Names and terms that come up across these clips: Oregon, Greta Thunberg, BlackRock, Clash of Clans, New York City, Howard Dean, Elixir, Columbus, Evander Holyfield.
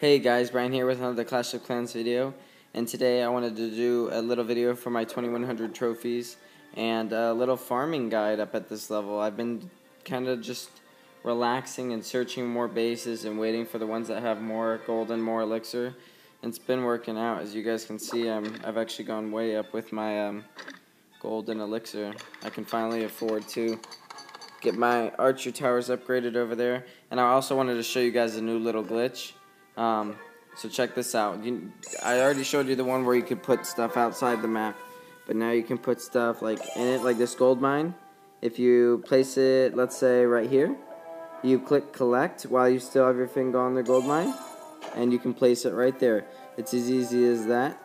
Hey guys, Brian here with another Clash of Clans video, and today I wanted to do a little video for my 2100 trophies and a little farming guide up at this level. I've been kind of just relaxing and searching more bases and waiting for the ones that have more gold and more elixir. It's been working out. As you guys can see, I've actually gone way up with my gold and elixir. I can finally afford to get my archer towers upgraded over there, and I also wanted to show you guys a new little glitch. So check this out. I already showed you the one where you could put stuff outside the map, but now you can put stuff like in it, like this gold mine. If you place it, let's say right here, you click collect while you still have your finger on the gold mine, and you can place it right there. It's as easy as that.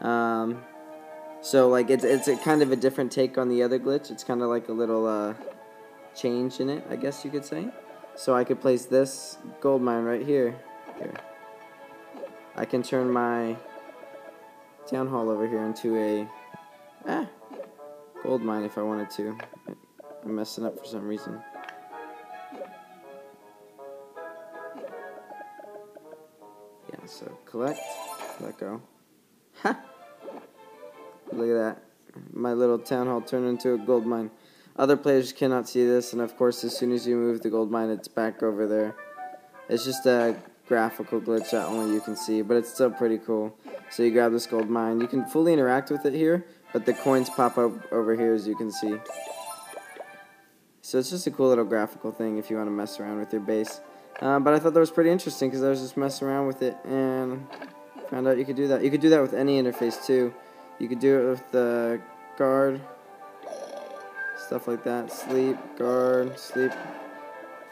So like it's a kind of a different take on the other glitch. It's kind of like a little change in it, I guess you could say. So I could place this gold mine right here. I can turn my town hall over here into a gold mine if I wanted to. I'm messing up for some reason. Yeah, so collect, let go. Ha! Look at that. My little town hall turned into a gold mine. Other players cannot see this, and of course as soon as you move the gold mine it's back over there. It's just a graphical glitch that only you can see, but it's still pretty cool. So you grab this gold mine, you can fully interact with it here, but the coins pop up over here as you can see. So it's just a cool little graphical thing if you want to mess around with your base. But I thought that was pretty interesting because I was just messing around with it and found out you could do that. You could do that with any interface too. You could do it with the guard, stuff like that. Sleep, guard, sleep.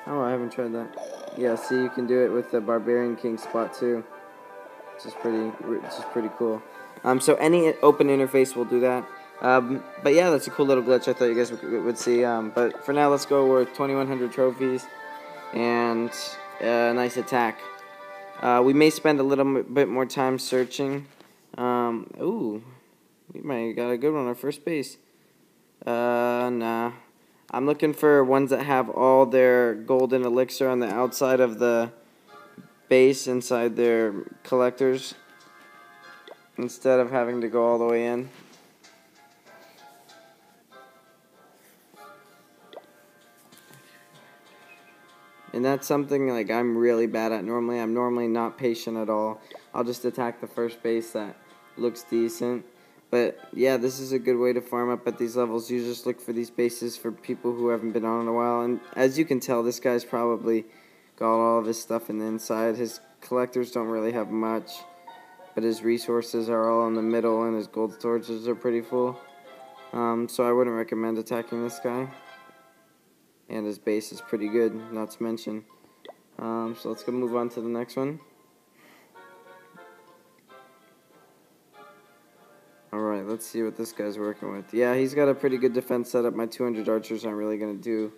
Oh, I haven't tried that. Yeah, see, you can do it with the Barbarian King spot too, which is pretty cool. So any open interface will do that. But yeah, that's a cool little glitch I thought you guys would see. But for now, let's go with 2100 trophies and a nice attack. We may spend a little bit more time searching. Ooh, we might have got a good one on our first base. Nah. I'm looking for ones that have all their gold and elixir on the outside of the base inside their collectors instead of having to go all the way in. And that's something like I'm really bad at normally. I'm normally not patient at all. I'll just attack the first base that looks decent. But yeah, this is a good way to farm up at these levels. You just look for these bases for people who haven't been on in a while. And as you can tell, this guy's probably got all of his stuff in the inside. His collectors don't really have much, but his resources are all in the middle, and his gold storages are pretty full. So I wouldn't recommend attacking this guy. And his base is pretty good, not to mention. So let's go move on to the next one. Alright, let's see what this guy's working with. Yeah, he's got a pretty good defense setup. My 200 archers aren't really going to do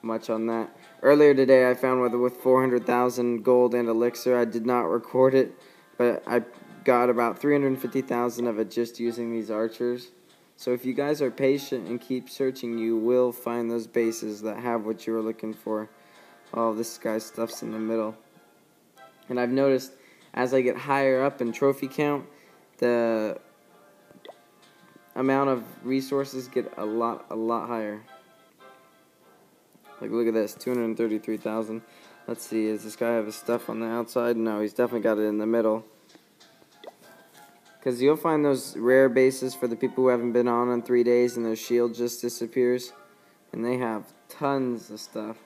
much on that. Earlier today, I found with 400,000 gold and elixir. I did not record it, but I got about 350,000 of it just using these archers. So if you guys are patient and keep searching, you will find those bases that have what you were looking for. All this guy's stuff's in the middle. And I've noticed as I get higher up in trophy count, the amount of resources get a lot higher. Like, look at this, 233,000. Let's see, does this guy have his stuff on the outside? No, he's definitely got it in the middle. Because you'll find those rare bases for the people who haven't been on in 3 days and their shield just disappears. And they have tons of stuff.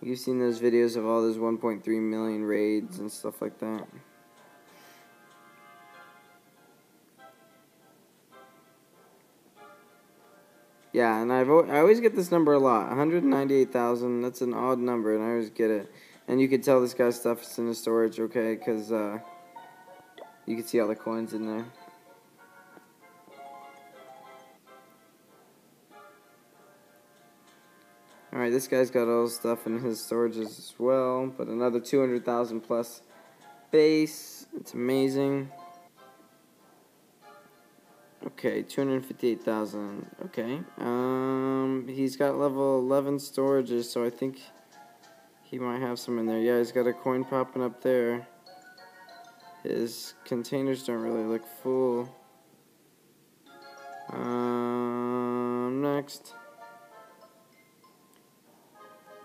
You've seen those videos of all those 1.3 million raids and stuff like that. Yeah, and I always get this number a lot, 198,000, that's an odd number, and I always get it. And you can tell this guy's stuff is in the storage, okay, because you can see all the coins in there. Alright, this guy's got all his stuff in his storages as well, but another 200,000 plus base, it's amazing. Okay, 258,000. Okay. He's got level 11 storages, so I think He might have some in there. Yeah, he's got a coin popping up there. His containers don't really look full. Next.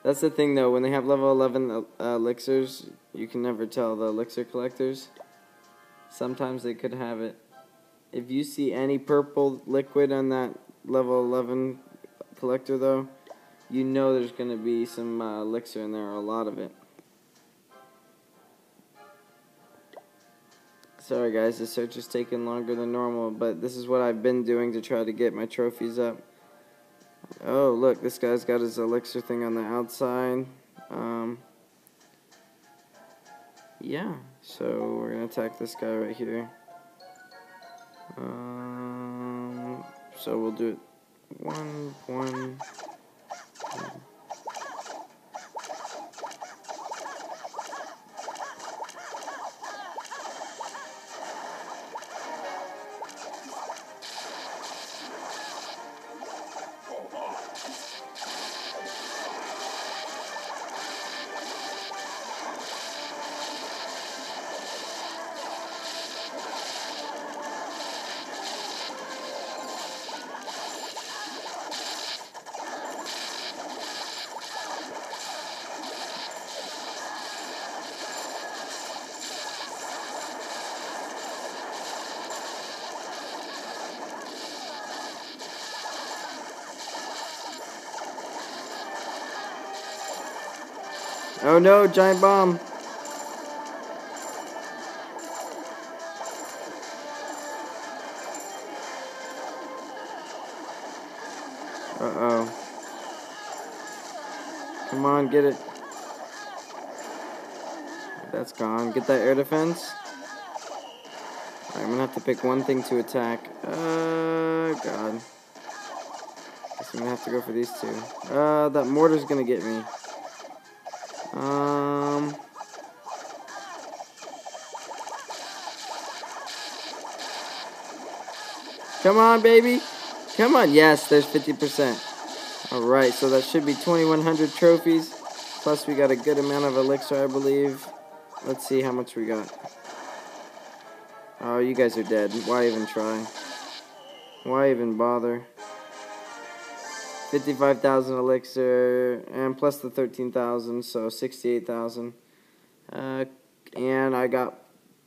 That's the thing though, when they have level 11 elixirs, you can never tell the elixir collectors. Sometimes they could have it. If you see any purple liquid on that level 11 collector though, you know there's going to be some elixir in there, or a lot of it. Sorry guys, the search is taking longer than normal, but this is what I've been doing to try to get my trophies up. Oh, look, this guy's got his elixir thing on the outside. Yeah, so we're going to attack this guy right here. So we'll do it one. Oh no, giant bomb. Uh-oh. Come on, get it. That's gone. Get that air defense. Alright, I'm gonna have to pick one thing to attack. God. Guess I'm gonna have to go for these two. That mortar's gonna get me. Come on, baby. Come on. Yes, there's 50%. All right, so that should be 2,100 trophies. Plus, we got a good amount of elixir, I believe. Let's see how much we got. Oh, you guys are dead. Why even try? Why even bother? 55,000 elixir, and plus the 13,000, so 68,000. And I got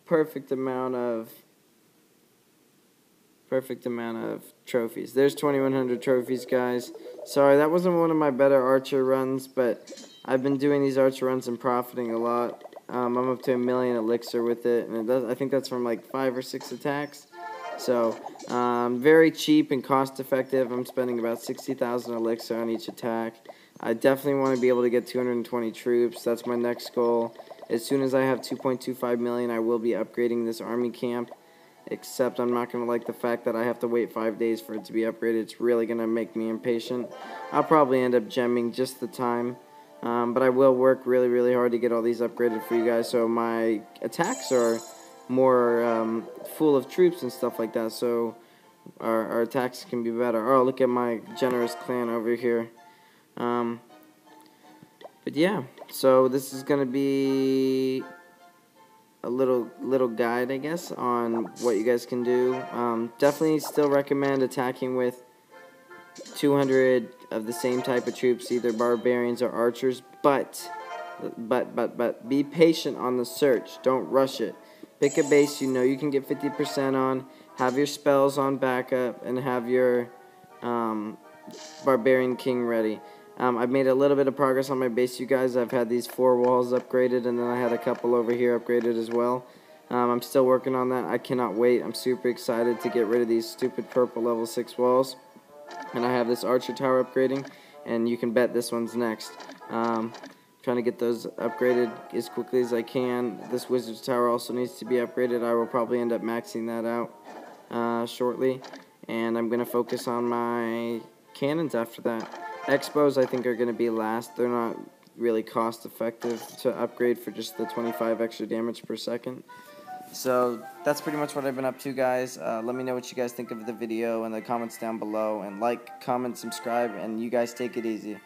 perfect amount of trophies. There's 2,100 trophies, guys. Sorry, that wasn't one of my better archer runs, but I've been doing these archer runs and profiting a lot. I'm up to 1,000,000 elixir with it, and I think that's from like 5 or 6 attacks. So, very cheap and cost-effective. I'm spending about 60,000 elixir on each attack. I definitely want to be able to get 220 troops. That's my next goal. As soon as I have 2.25 million, I will be upgrading this army camp. Except I'm not going to like the fact that I have to wait 5 days for it to be upgraded. It's really going to make me impatient. I'll probably end up gemming just the time. But I will work really, really hard to get all these upgraded for you guys. So my attacks are more full of troops and stuff like that, so our attacks can be better. Oh, look at my generous clan over here. But yeah, so this is gonna be a little guide, I guess, on what you guys can do. Definitely still recommend attacking with 200 of the same type of troops, either barbarians or archers, but be patient on the search. Don't rush it. Pick a base you know you can get 50% on, have your spells on backup, and have your Barbarian King ready. I've made a little bit of progress on my base, you guys. I've had these 4 walls upgraded, and then I had a couple over here upgraded as well. I'm still working on that. I cannot wait. I'm super excited to get rid of these stupid purple level 6 walls. And I have this Archer Tower upgrading, and you can bet this one's next. Trying to get those upgraded as quickly as I can. This Wizard's Tower also needs to be upgraded. I will probably end up maxing that out shortly. And I'm going to focus on my cannons after that. Expos, I think, are going to be last. They're not really cost effective to upgrade for just the 25 extra damage per second. So that's pretty much what I've been up to, guys. Let me know what you guys think of the video in the comments down below. And like, comment, subscribe, and you guys take it easy.